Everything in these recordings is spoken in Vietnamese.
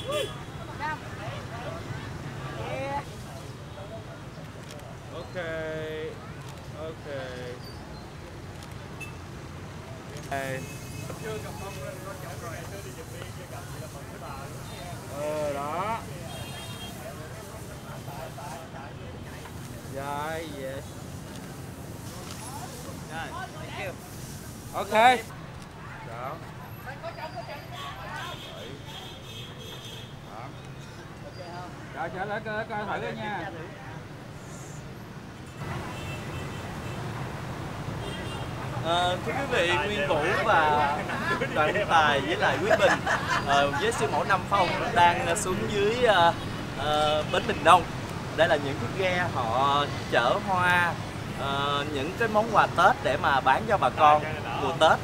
Okay. Okay. Hey. Đó. Rồi, yes. Rồi. Okay. Đó. Rồi trở lại coi thử nha. Thưa quý vị, Nguyên Vũ và Đoàn Thanh Tài với lại Quý Bình với siêu mẫu Nam Phong đang xuống dưới Bến Bình Đông. Đây là những cái ghe họ chở hoa, những cái món quà Tết để mà bán cho bà con mùa Tết.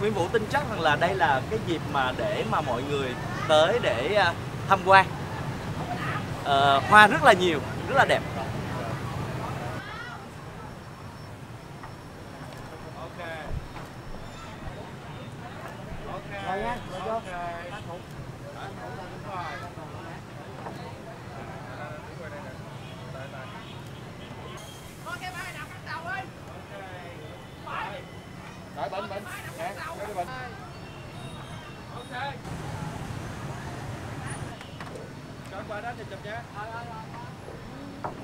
Nguyên Vũ tin chắc rằng là đây là cái dịp mà để mà mọi người tới để tham quan. Hoa rất là nhiều, rất là đẹp.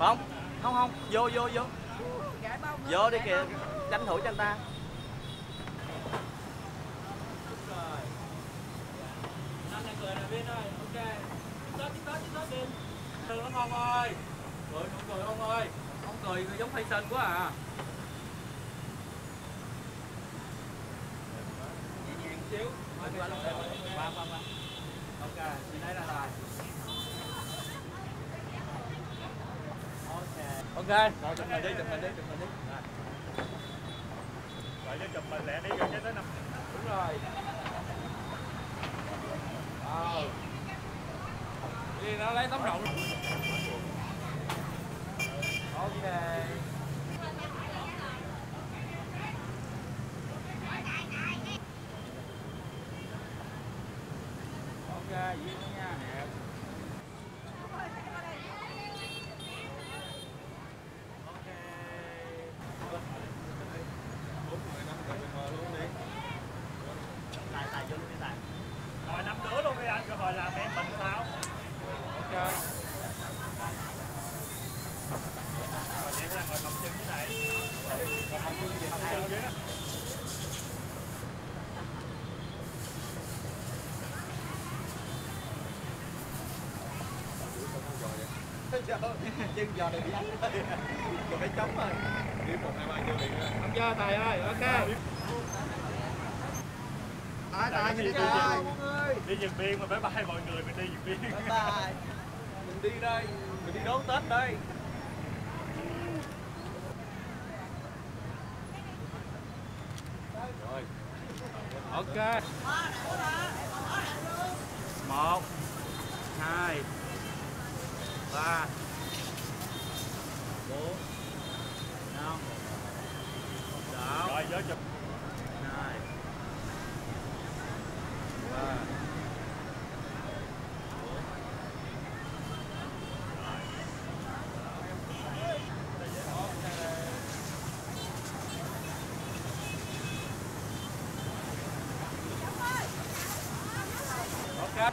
Không, không, không, vô, vô, vô. Vô đi kìa, tranh thủ cho anh ta. Không ơi, cười không ơi, không cười giống Tyson quá à. Nhẹ nhàng xíu. Ok, thì đây là tài. Ok, rồi chụp mình đi, chụp mình đi. Rồi chứ chụp mình lẹ đi rồi cho tới 5. Đúng rồi. Đi nó lấy tấm rộng. Ok. Ok, dưới nữa nha. Chân giò này bị đánh rồi, còn phải chống rồi. Đi 1, 2, 3 chưa liền rồi. Không cho Tài ơi, ok. Tài đi chơi. Đi Dừng Biên mà phải bay mọi người, mình đi Dừng Biên. Tài. Mình đi đây, mình đi đón Tết đây. Rồi. Ok. 1, 2, 3, 4, 5, 6. Rồi gió chụp 2, 3, 4. Ok.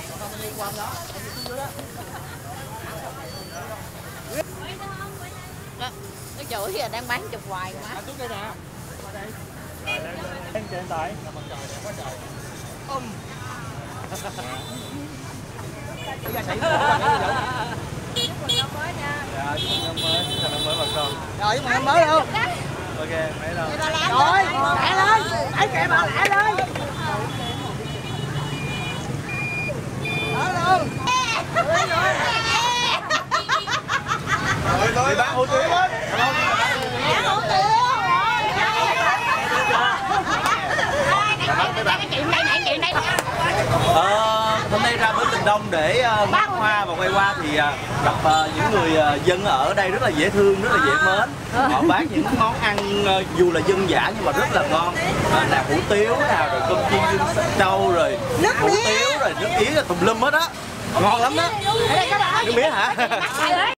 Không đi qua bên đó, anh đi xuống dưới đó. Nó chửi là đang bán chụp hoài mà. Anh xuống đây nè. Qua đây. Lên trên tải. Đẹp quá trời. Rồi chúc mừng năm mới luôn. Ok, mẹ đâu. Rồi, lẹ lên, đẩy kẹp vào lẹ lên. Đó luôn. Rồi bán hủ tiếu hết. Bán hủ tiếu hôm nay ra Bến Bình Đông để ngắm hoa và quay qua thì gặp những người dân ở đây rất là dễ thương, rất là dễ mến. Họ bán những món ăn dù là dân dã nhưng mà rất là ngon. Là hủ tiếu nào rồi cơm chiên dương trâu rồi hủ tiếu rồi nước yến là tùm lum hết á, ngon lắm đó. Nước mía hả?